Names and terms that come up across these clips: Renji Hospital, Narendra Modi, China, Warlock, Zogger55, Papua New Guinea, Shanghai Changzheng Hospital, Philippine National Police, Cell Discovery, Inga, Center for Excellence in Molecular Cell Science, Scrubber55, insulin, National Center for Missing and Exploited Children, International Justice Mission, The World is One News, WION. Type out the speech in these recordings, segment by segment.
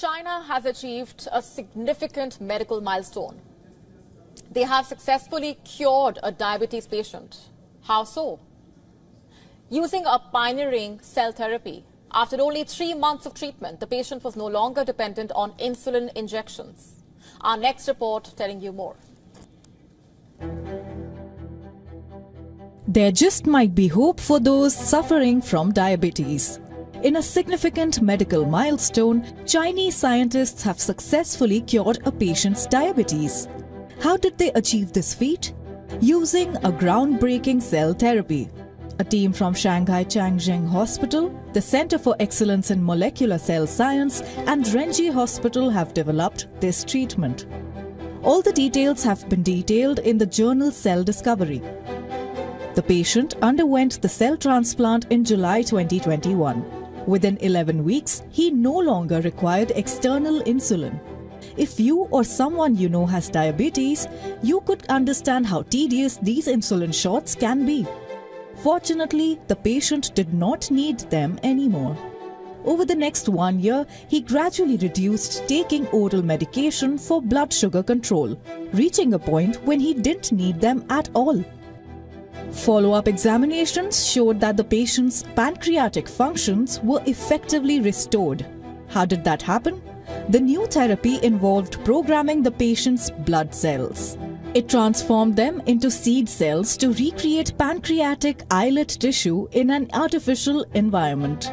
China has achieved a significant medical milestone. They have successfully cured a diabetes patient. How so? Using a pioneering cell therapy, after only 3 months of treatment, the patient was no longer dependent on insulin injections. Our next report telling you more. There just might be hope for those suffering from diabetes. In a significant medical milestone, Chinese scientists have successfully cured a patient's diabetes. How did they achieve this feat? Using a groundbreaking cell therapy. A team from Shanghai Changzheng Hospital, the Center for Excellence in Molecular Cell Science and Renji Hospital have developed this treatment. All the details have been detailed in the journal Cell Discovery. The patient underwent the cell transplant in July 2021. Within 11 weeks, he no longer required external insulin. If you or someone you know has diabetes, you could understand how tedious these insulin shots can be. Fortunately, the patient did not need them anymore. Over the next 1 year, he gradually reduced taking oral medication for blood sugar control, reaching a point when he didn't need them at all. Follow-up examinations showed that the patient's pancreatic functions were effectively restored. How did that happen? The new therapy involved programming the patient's blood cells. It transformed them into seed cells to recreate pancreatic islet tissue in an artificial environment.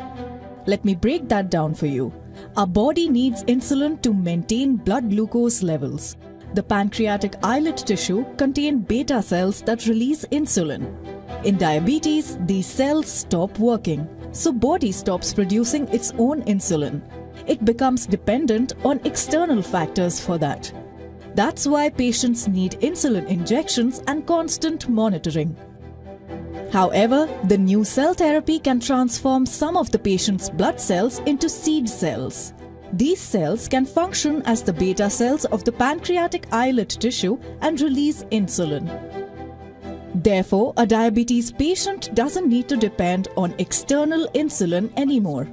Let me break that down for you. Our body needs insulin to maintain blood glucose levels. The pancreatic islet tissue contain beta cells that release insulin. In diabetes, these cells stop working, so body stops producing its own insulin. It becomes dependent on external factors for that. That's why patients need insulin injections and constant monitoring. However, the new cell therapy can transform some of the patient's blood cells into seed cells. These cells can function as the beta cells of the pancreatic islet tissue and release insulin. Therefore, a diabetes patient doesn't need to depend on external insulin anymore.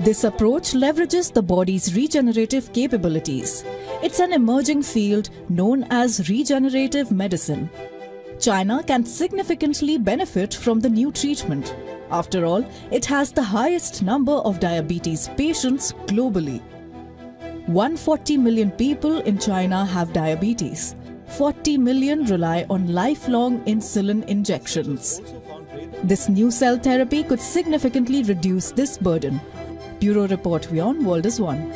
This approach leverages the body's regenerative capabilities. It's an emerging field known as regenerative medicine. China can significantly benefit from the new treatment. After all, it has the highest number of diabetes patients globally. 140 million people in China have diabetes. 40 million rely on lifelong insulin injections. This new cell therapy could significantly reduce this burden. Bureau Report, WION, World is One.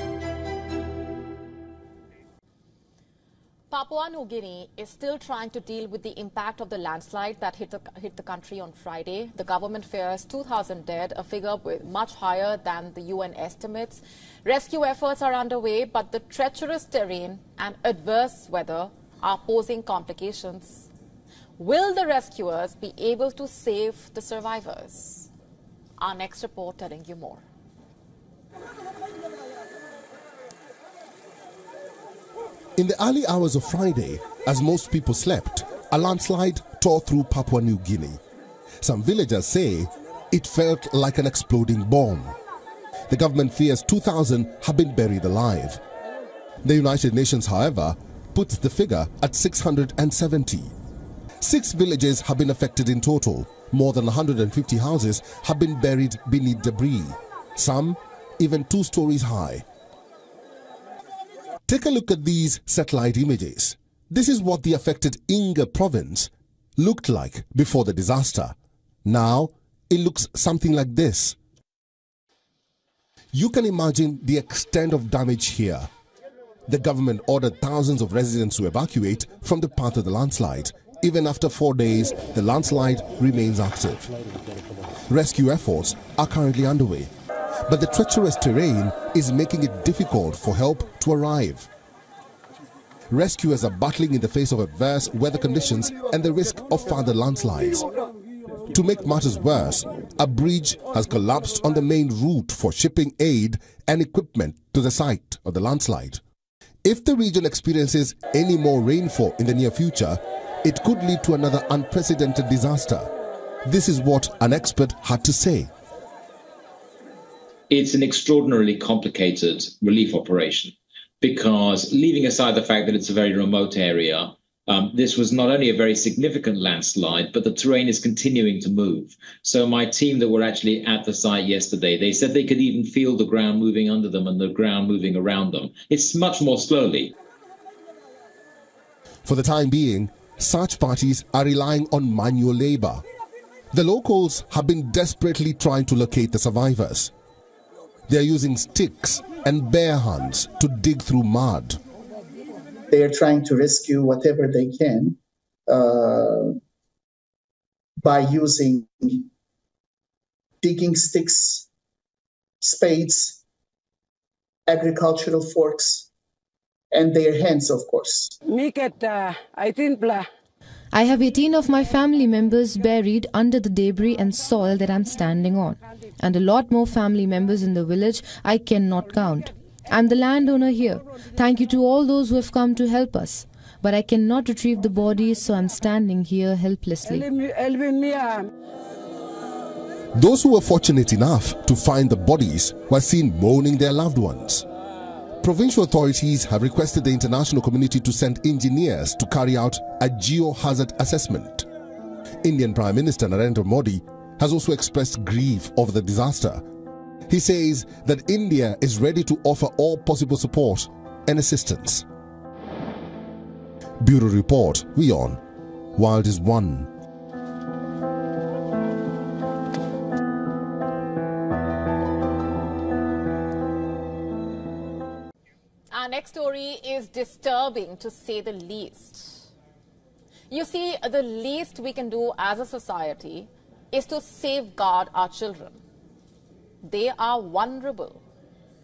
Papua New Guinea is still trying to deal with the impact of the landslide that hit the country on Friday. The government fears 2,000 dead, a figure much higher than the UN estimates. Rescue efforts are underway, but the treacherous terrain and adverse weather are posing complications. Will the rescuers be able to save the survivors? Our next report telling you more. In the early hours of Friday, as most people slept, a landslide tore through Papua New Guinea. Some villagers say it felt like an exploding bomb. The government fears 2,000 have been buried alive. The United Nations, however, puts the figure at 670. 6 villages have been affected in total. More than 150 houses have been buried beneath debris, some even 2 stories high. Take a look at these satellite images. This is what the affected Inga province looked like before the disaster. Now, it looks something like this. You can imagine the extent of damage here. The government ordered thousands of residents to evacuate from the path of the landslide. Even after 4 days, the landslide remains active. Rescue efforts are currently underway, but the treacherous terrain is making it difficult for help to arrive. Rescuers are battling in the face of adverse weather conditions and the risk of further landslides. To make matters worse, a bridge has collapsed on the main route for shipping aid and equipment to the site of the landslide. If the region experiences any more rainfall in the near future, it could lead to another unprecedented disaster. This is what an expert had to say. it's an extraordinarily complicated relief operation, because leaving aside the fact that it's a very remote area, this was not only a very significant landslide, but the terrain is continuing to move. So my team that were actually at the site yesterday, they said they could even feel the ground moving under them and the ground moving around them. It's much more slowly. For the time being, search parties are relying on manual labor. The locals have been desperately trying to locate the survivors. They are using sticks and bare hands to dig through mud. They are trying to rescue whatever they can by using digging sticks, spades, agricultural forks, and their hands, of course. I have 18 of my family members buried under the debris and soil that I'm standing on, and a lot more family members in the village I cannot count. I'm the landowner here. Thank you to all those who have come to help us. But I cannot retrieve the bodies, so I'm standing here helplessly. Those who were fortunate enough to find the bodies were seen mourning their loved ones. Provincial authorities have requested the international community to send engineers to carry out a geohazard assessment. Indian Prime Minister Narendra Modi has also expressed grief over the disaster. He says that India is ready to offer all possible support and assistance. Bureau Report, WION. World is one. Our next story is disturbing, to say the least. You see, the least we can do as a society is to safeguard our children. They are vulnerable.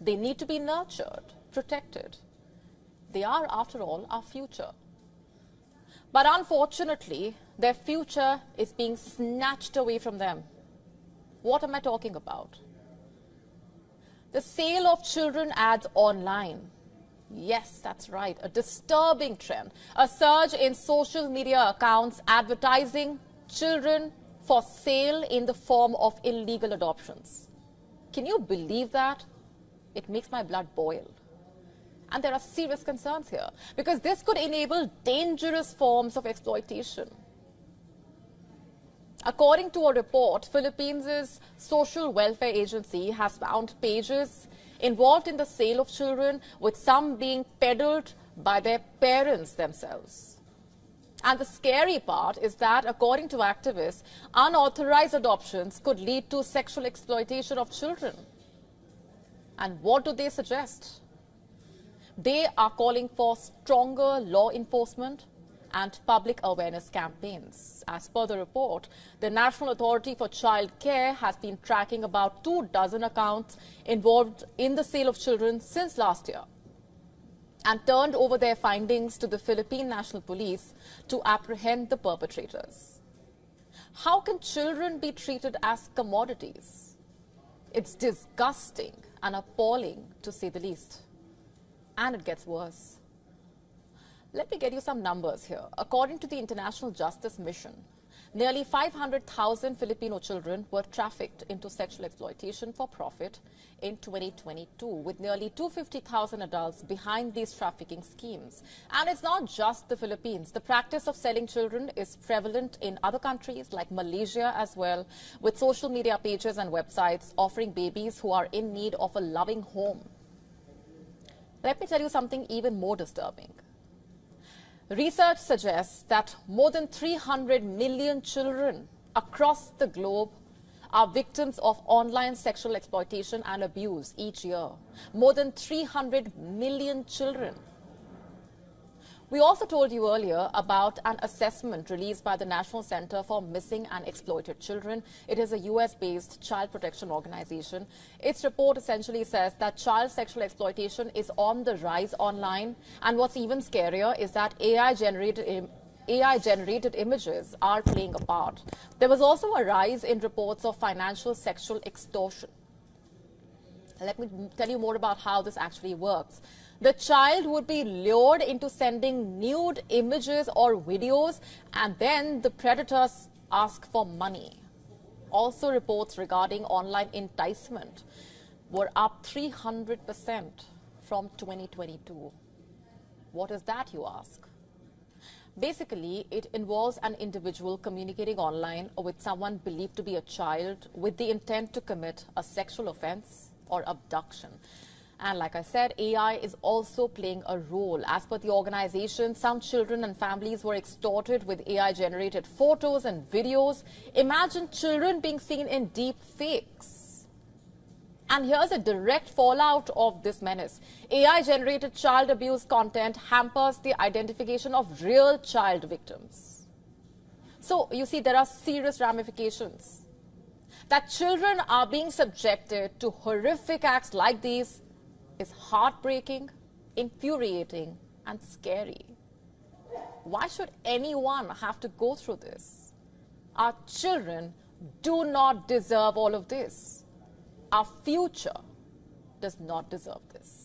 They need to be nurtured, protected. They are, after all, our future. But unfortunately, their future is being snatched away from them. What am I talking about? The sale of children ads online. Yes, that's right, a disturbing trend. A surge in social media accounts advertising children for sale in the form of illegal adoptions. Can you believe that? It makes my blood boil. And there are serious concerns here, because this could enable dangerous forms of exploitation. According to a report, Philippines' social welfare agency has found pages involved in the sale of children, with some being peddled by their parents themselves. And the scary part is that, according to activists, unauthorized adoptions could lead to sexual exploitation of children. And what do they suggest? They are calling for stronger law enforcement and public awareness campaigns. As per the report, the National Authority for Child Care has been tracking about 24 accounts involved in the sale of children since last year, and turned over their findings to the Philippine National Police to apprehend the perpetrators. How can children be treated as commodities? It's disgusting and appalling, to say the least. And it gets worse. Let me get you some numbers here. According to the International Justice Mission, nearly 500,000 Filipino children were trafficked into sexual exploitation for profit in 2022, with nearly 250,000 adults behind these trafficking schemes. And it's not just the Philippines. The practice of selling children is prevalent in other countries like Malaysia as well, with social media pages and websites offering babies who are in need of a loving home. Let me tell you something even more disturbing. Research suggests that more than 300 million children across the globe are victims of online sexual exploitation and abuse each year. More than 300 million children. We also told you earlier about an assessment released by the National Center for Missing and Exploited Children. It is a US-based child protection organization. Its report essentially says that child sexual exploitation is on the rise online. And what's even scarier is that AI-generated images are playing a part. There was also a rise in reports of financial sexual extortion. Let me tell you more about how this actually works. The child would be lured into sending nude images or videos, and then the predators ask for money. Also reports regarding online enticement. were up 300% from 2022. What is that, you ask? Basically, it involves an individual communicating online or with someone believed to be a child with the intent to commit a sexual offense or abduction. And like I said, AI is also playing a role. As per the organization, some children and families were extorted with AI-generated photos and videos. Imagine children being seen in deep fakes. And here's a direct fallout of this menace. AI-generated child abuse content hampers the identification of real child victims. So, you see, there are serious ramifications. That children are being subjected to horrific acts like these is heartbreaking, infuriating, and scary. Why should anyone have to go through this? Our children do not deserve all of this. Our future does not deserve this.